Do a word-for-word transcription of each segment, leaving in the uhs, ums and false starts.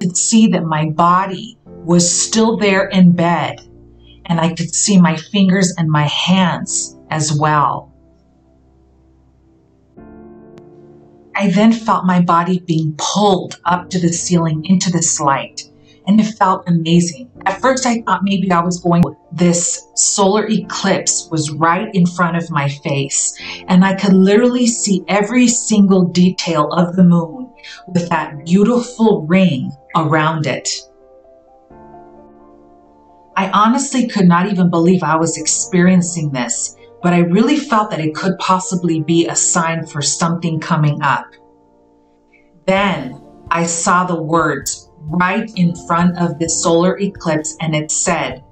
could see that my body was still there in bed, and I could see my fingers and my hands as well. I then felt my body being pulled up to the ceiling into this light, and it felt amazing. At first I thought maybe I was going, this solar eclipse was right in front of my face, and I could literally see every single detail of the moon with that beautiful ring around it. I honestly could not even believe I was experiencing this, but I really felt that it could possibly be a sign for something coming up. Then I saw the words right in front of the solar eclipse, and it said,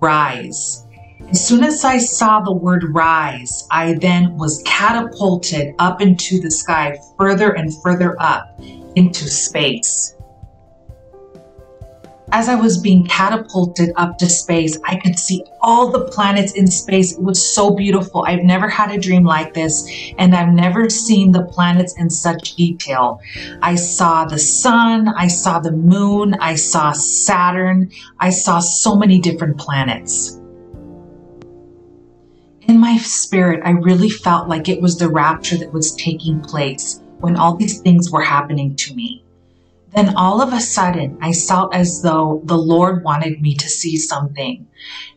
rise. As soon as I saw the word rise, I then was catapulted up into the sky, further and further up into space. As I was being catapulted up to space, I could see all the planets in space. It was so beautiful. I've never had a dream like this, and I've never seen the planets in such detail. I saw the sun, I saw the moon, I saw Saturn, I saw so many different planets. In my spirit, I really felt like it was the rapture that was taking place when all these things were happening to me. Then all of a sudden, I felt as though the Lord wanted me to see something.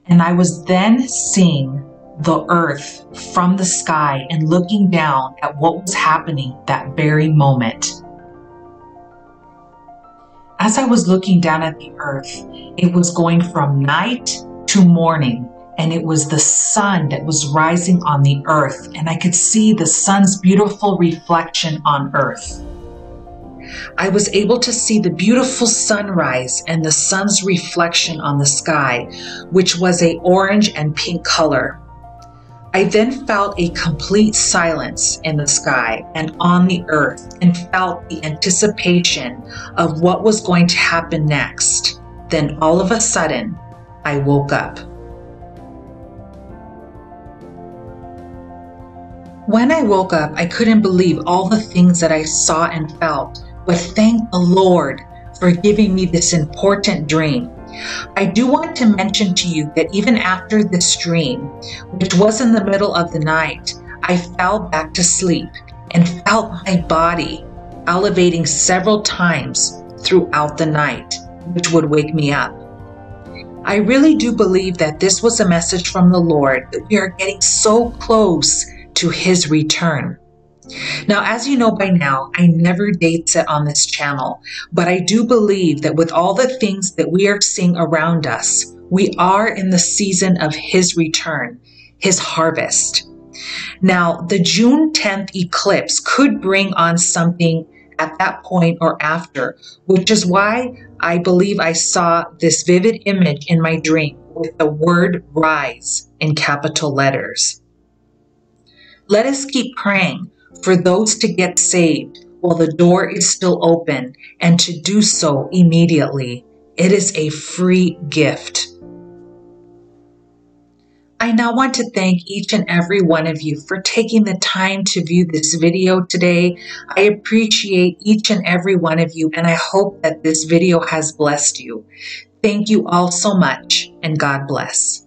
And I was then seeing the earth from the sky and looking down at what was happening that very moment. As I was looking down at the earth, it was going from night to morning, and it was the sun that was rising on the earth, and I could see the sun's beautiful reflection on earth. I was able to see the beautiful sunrise and the sun's reflection on the sky, which was an orange and pink color. I then felt a complete silence in the sky and on the earth, and felt the anticipation of what was going to happen next. Then all of a sudden, I woke up. When I woke up, I couldn't believe all the things that I saw and felt. But thank the Lord for giving me this important dream. I do want to mention to you that even after this dream, which was in the middle of the night, I fell back to sleep and felt my body elevating several times throughout the night, which would wake me up. I really do believe that this was a message from the Lord, that we are getting so close to His return. Now, as you know by now, I never date set on this channel, but I do believe that with all the things that we are seeing around us, we are in the season of His return, His harvest. Now, the June tenth eclipse could bring on something at that point or after, which is why I believe I saw this vivid image in my dream with the word rise in capital letters. Let us keep praying for those to get saved while the door is still open, and to do so immediately. It is a free gift. I now want to thank each and every one of you for taking the time to view this video today. I appreciate each and every one of you, and I hope that this video has blessed you. Thank you all so much, and God bless.